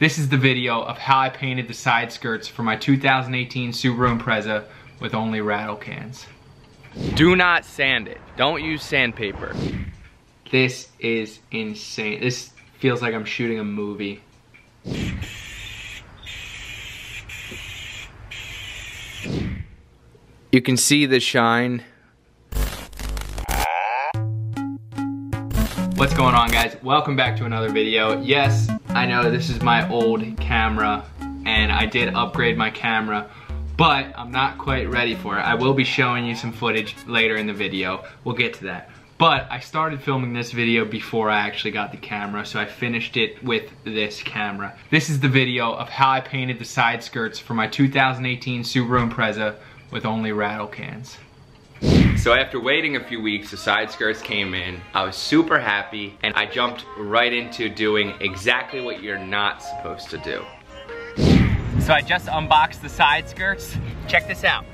This is the video of how I painted the side skirts for my 2018 Subaru Impreza with only rattle cans. Do not sand it. Don't use sandpaper. This is insane. This feels like I'm shooting a movie. You can see the shine. What's going on, guys? Welcome back to another video. Yes, I know this is my old camera and I did upgrade my camera, but I'm not quite ready for it. I will be showing you some footage later in the video. We'll get to that. But I started filming this video before I actually got the camera, so I finished it with this camera. This is the video of how I painted the side skirts for my 2018 Subaru Impreza with only rattle cans. So after waiting a few weeks, the side skirts came in. I was super happy, and I jumped right into doing exactly what you're not supposed to do. So I just unboxed the side skirts. Check this out.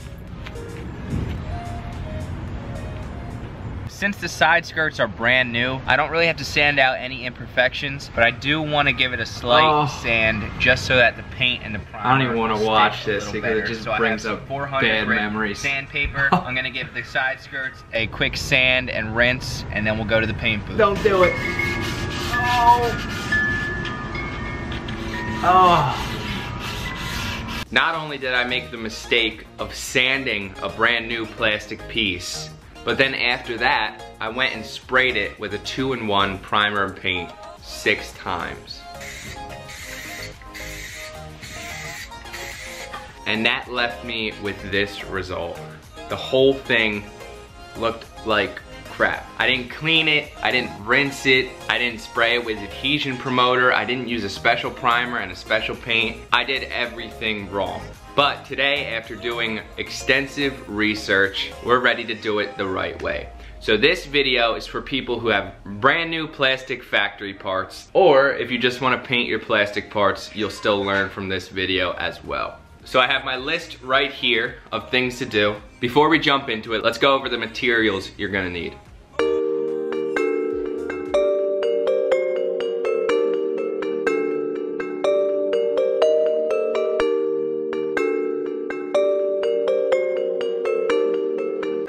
Since the side skirts are brand new, I don't really have to sand out any imperfections, but I do want to give it a slight sand just so that the paint and the primer. I don't even want to watch this because it just brings up bad memories. Sandpaper. I'm going to give the side skirts a quick sand and rinse, and then we'll go to the paint booth. Don't do it. Oh. Oh. Not only did I make the mistake of sanding a brand new plastic piece, but then after that, I went and sprayed it with a 2-in-1 primer and paint 6 times. And that left me with this result. The whole thing looked like crap. I didn't clean it, I didn't rinse it, I didn't spray it with adhesion promoter, I didn't use a special primer and a special paint. I did everything wrong. But today, after doing extensive research, we're ready to do it the right way. So this video is for people who have brand new plastic factory parts, or if you just want to paint your plastic parts, you'll still learn from this video as well. So I have my list right here of things to do. Before we jump into it, let's go over the materials you're gonna need.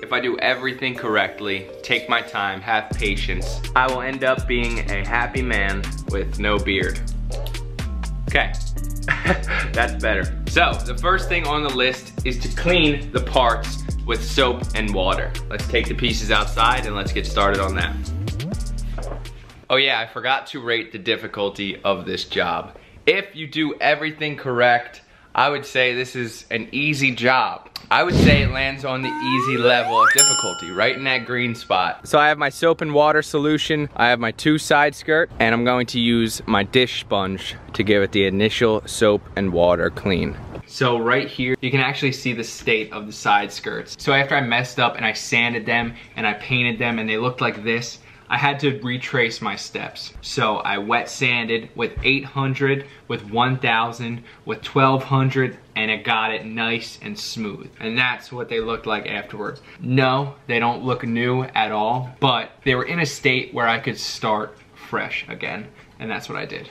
If I do everything correctly, take my time, have patience, I will end up being a happy man with no beard. Okay, that's better. So, the first thing on the list is to clean the parts with soap and water. Let's take the pieces outside and let's get started on that. Oh yeah, I forgot to rate the difficulty of this job. If you do everything correct, I would say this is an easy job. I would say it lands on the easy level of difficulty, right in that green spot. So I have my soap and water solution, I have my 2 side skirts, and I'm going to use my dish sponge to give it the initial soap and water clean. So right here, you can actually see the state of the side skirts. So after I messed up and I sanded them and I painted them and they looked like this, I had to retrace my steps. So I wet sanded with 800, with 1000, with 1200, and it got it nice and smooth. And that's what they looked like afterwards. No, they don't look new at all, but they were in a state where I could start fresh again. And that's what I did.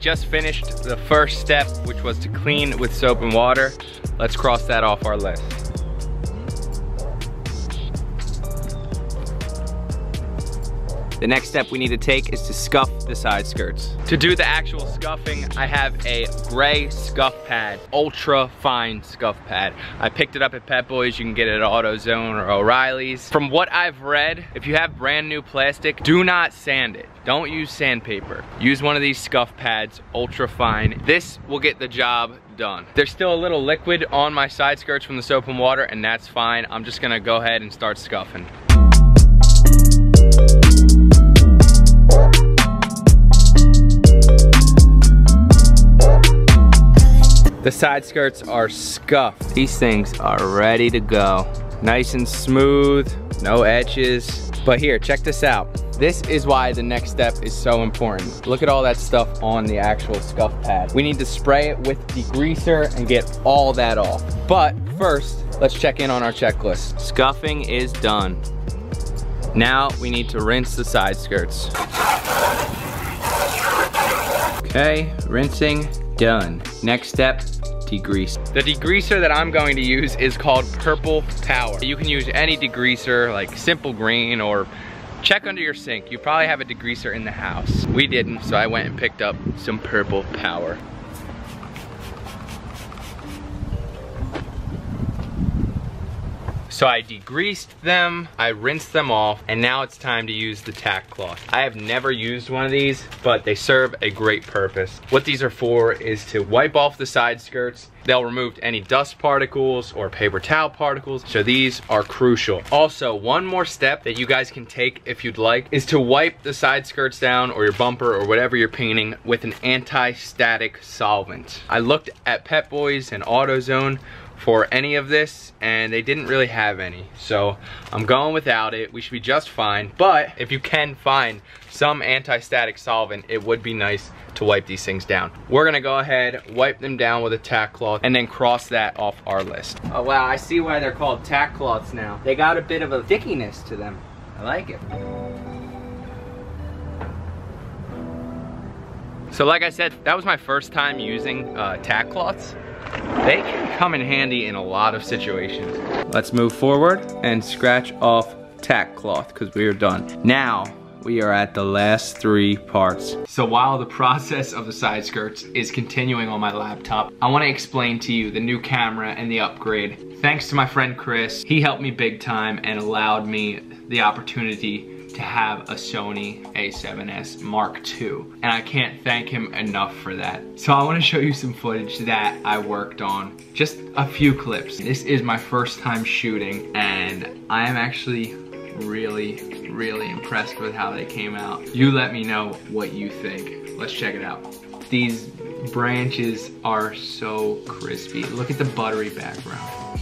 Just finished the first step, which was to clean with soap and water. Let's cross that off our list. The next step we need to take is to scuff the side skirts. To do the actual scuffing, I have a gray scuff pad, ultra fine scuff pad. I picked it up at Pep Boys. You can get it at AutoZone or O'Reilly's. From what I've read, if you have brand new plastic, do not sand it. Don't use sandpaper. Use one of these scuff pads, ultra fine. This will get the job done. There's still a little liquid on my side skirts from the soap and water, and that's fine. I'm just gonna go ahead and start scuffing. The side skirts are scuffed. These things are ready to go. Nice and smooth, no edges. But here, check this out. This is why the next step is so important. Look at all that stuff on the actual scuff pad. We need to spray it with degreaser and get all that off. But first, let's check in on our checklist. Scuffing is done. Now we need to rinse the side skirts. Okay, rinsing done. Next step, degrease. The degreaser that I'm going to use is called Purple Power. You can use any degreaser like Simple Green, or check under your sink. You probably have a degreaser in the house. We didn't, so I went and picked up some Purple Power. So I degreased them, I rinsed them off, and now it's time to use the tack cloth. I have never used one of these, but they serve a great purpose. What these are for is to wipe off the side skirts. They'll remove any dust particles or paper towel particles, so these are crucial. Also, one more step that you guys can take if you'd like is to wipe the side skirts down or your bumper or whatever you're painting with an anti-static solvent. I looked at Pep Boys and AutoZone for any of this, and they didn't really have any, so I'm going without it. We should be just fine, but if you can find some anti-static solvent, it would be nice to wipe these things down. We're gonna go ahead, wipe them down with a tack cloth, and then cross that off our list. Oh wow, I see why they're called tack cloths now. They got a bit of a stickiness to them. I like it. So like I said, that was my first time using tack cloths. They can come in handy in a lot of situations. Let's move forward and scratch off tack cloth because we are done. Now we are at the last three parts. So while the process of the side skirts is continuing on my laptop, I want to explain to you the new camera and the upgrade. Thanks to my friend Chris, he helped me big time and allowed me the opportunity to have a Sony A7S Mark II. And I can't thank him enough for that. So I wanna show you some footage that I worked on. Just a few clips. This is my first time shooting, and I am actually really impressed with how they came out. You let me know what you think. Let's check it out. These branches are so crispy. Look at the buttery background.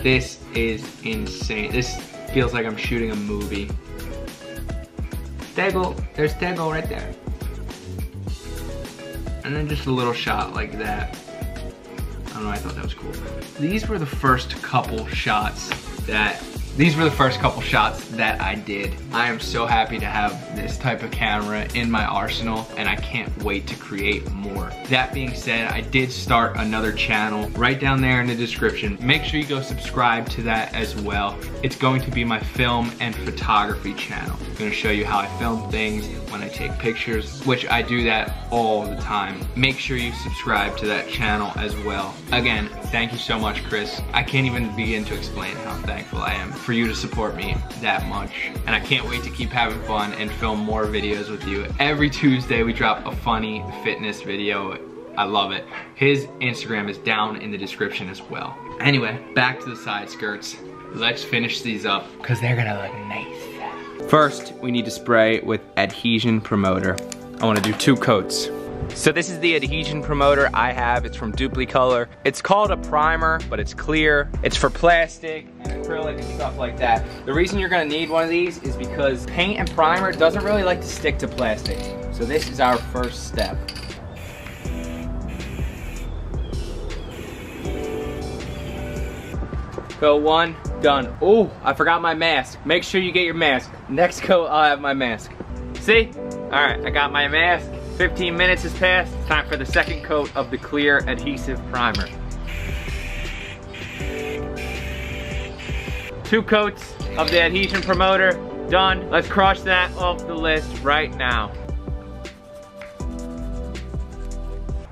This is insane. This feels like I'm shooting a movie. Tegel, there's Tegel right there. And then just a little shot like that. I don't know, I thought that was cool. These were the first couple shots that, I did. I am so happy to have this type of camera in my arsenal, and I can't wait to create more. That being said, I did start another channel right down there in the description. Make sure you go subscribe to that as well. It's going to be my film and photography channel. I'm gonna show you how I film things when I take pictures, which I do that all the time. Make sure you subscribe to that channel as well. Again, thank you so much, Chris. I can't even begin to explain how thankful I am for you to support me that much. And I can't wait to keep having fun and film more videos with you. Every Tuesday we drop a funny fitness video. I love it. His Instagram is down in the description as well. Anyway, back to the side skirts. Let's finish these up because they're gonna look nice. First, we need to spray with adhesion promoter. I wanna do 2 coats. So this is the adhesion promoter I have. It's from Dupli-Color. It's called a primer, but it's clear. It's for plastic and acrylic and stuff like that. The reason you're gonna need one of these is because paint and primer doesn't really like to stick to plastic. So this is our first step. Go one, done. Oh, I forgot my mask. Make sure you get your mask. Next coat, I'll have my mask. See? All right, I got my mask. 15 minutes has passed. Time for the second coat of the clear adhesive primer. 2 coats of the adhesion promoter, done. Let's cross that off the list right now.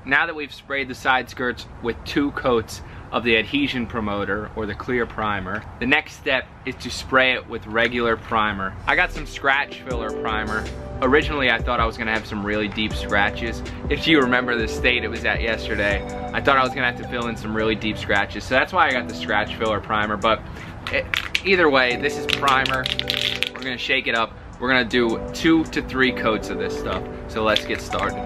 Now that we've sprayed the side skirts with 2 coats of the adhesion promoter or the clear primer, the next step is to spray it with regular primer. I got some scratch filler primer. Originally, I thought I was gonna have some really deep scratches. If you remember the state it was at yesterday, I thought I was gonna have to fill in some really deep scratches. So that's why I got the scratch filler primer, but either way, this is primer. We're gonna shake it up. We're gonna do 2 to 3 coats of this stuff. So let's get started.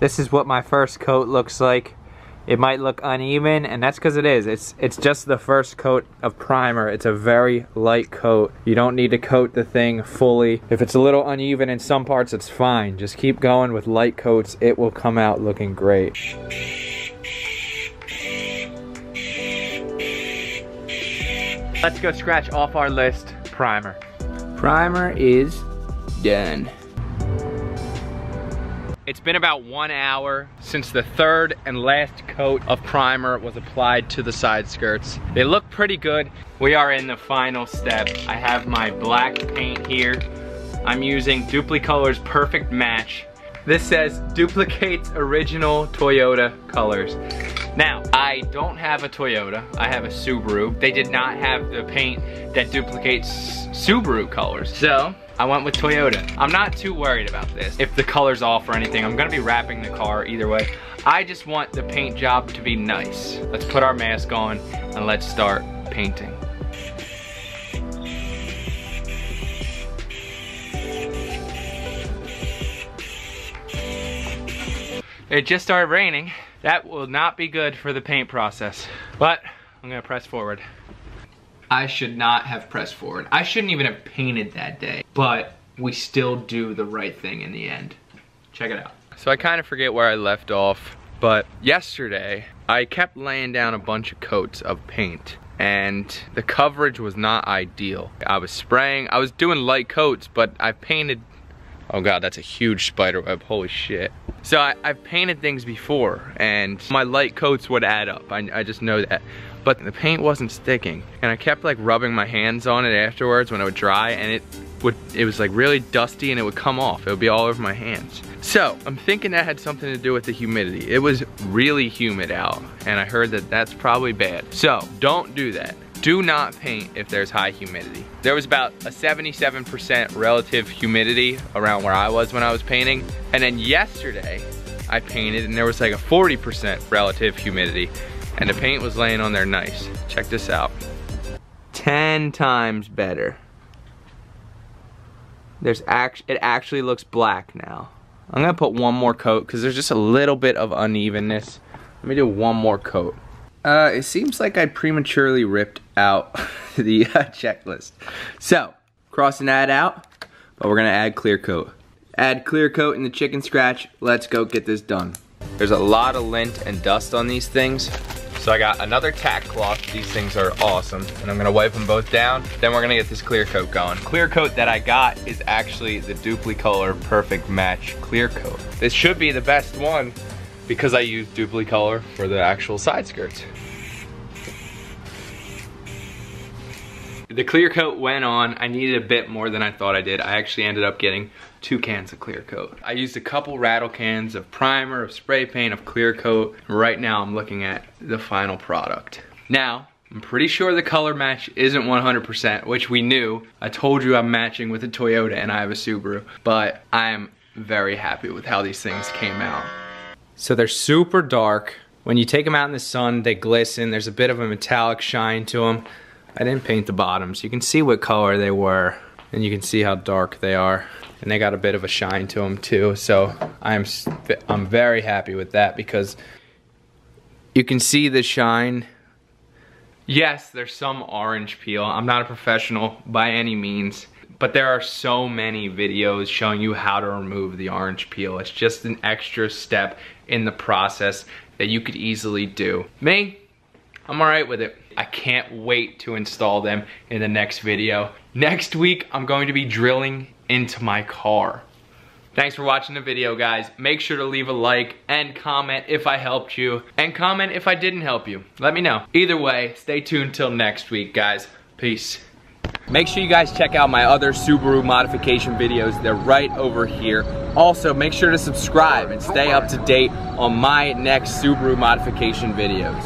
This is what my first coat looks like. It might look uneven, and that's because it is. It's just the first coat of primer. It's a very light coat. You don't need to coat the thing fully. If it's a little uneven in some parts, it's fine. Just keep going with light coats. It will come out looking great. Let's go scratch off our list, primer. Primer is done. It's been about 1 hour since the third and last coat of primer was applied to the side skirts. They look pretty good. We are in the final step. I have my black paint here. I'm using Dupli-Color's Perfect Match. This says duplicates original Toyota colors. Now, I don't have a Toyota, I have a Subaru. They did not have the paint that duplicates Subaru colors. So, I went with Toyota. I'm not too worried about this. If the color's off or anything, I'm gonna be wrapping the car either way. I just want the paint job to be nice. Let's put our mask on and let's start painting. It just started raining. That will not be good for the paint process, but I'm gonna press forward. I should not have pressed forward. I shouldn't even have painted that day, but we still do the right thing in the end. Check it out. So I kind of forget where I left off, but yesterday I kept laying down a bunch of coats of paint and the coverage was not ideal. I was spraying, I was doing light coats, but I painted, oh God, that's a huge spider web, holy shit. So I've painted things before and my light coats would add up, I just know that. But the paint wasn't sticking and I kept like rubbing my hands on it afterwards when it would dry and it was like really dusty and it would come off. It would be all over my hands. So I'm thinking that had something to do with the humidity. It was really humid out and I heard that that's probably bad. So don't do that. Do not paint if there's high humidity. There was about a 77% relative humidity around where I was when I was painting. And then yesterday I painted and there was like a 40% relative humidity and the paint was laying on there nice. Check this out. 10 times better. It actually looks black now. I'm gonna put one more coat because there's just a little bit of unevenness. Let me do one more coat. It seems like I prematurely ripped out the checklist. So, crossing that out, but we're gonna add clear coat. Add clear coat in the chicken scratch. Let's go get this done. There's a lot of lint and dust on these things. So I got another tack cloth. These things are awesome. And I'm gonna wipe them both down. Then we're gonna get this clear coat going. Clear coat that I got is actually the Dupli-Color Perfect Match clear coat. This should be the best one, because I used Dupli-Color for the actual side skirts. The clear coat went on. I needed a bit more than I thought I did. I actually ended up getting 2 cans of clear coat. I used a couple rattle cans of primer, of spray paint, of clear coat. Right now I'm looking at the final product. Now, I'm pretty sure the color match isn't 100%, which we knew. I told you I'm matching with a Toyota and I have a Subaru, but I am very happy with how these things came out. So they're super dark. When you take them out in the sun, they glisten. There's a bit of a metallic shine to them. I didn't paint the bottoms. You can see what color they were and you can see how dark they are. And they got a bit of a shine to them too. So I'm very happy with that because you can see the shine. Yes, there's some orange peel. I'm not a professional by any means, but there are so many videos showing you how to remove the orange peel. It's just an extra step in the process that you could easily do. Me, I'm all right with it. I can't wait to install them in the next video. Next week, I'm going to be drilling into my car. Thanks for watching the video, guys. Make sure to leave a like and comment if I helped you, and comment if I didn't help you. Let me know. Either way, stay tuned till next week, guys. Peace. Make sure you guys check out my other Subaru modification videos. They're right over here. Also, make sure to subscribe and stay up to date on my next Subaru modification videos.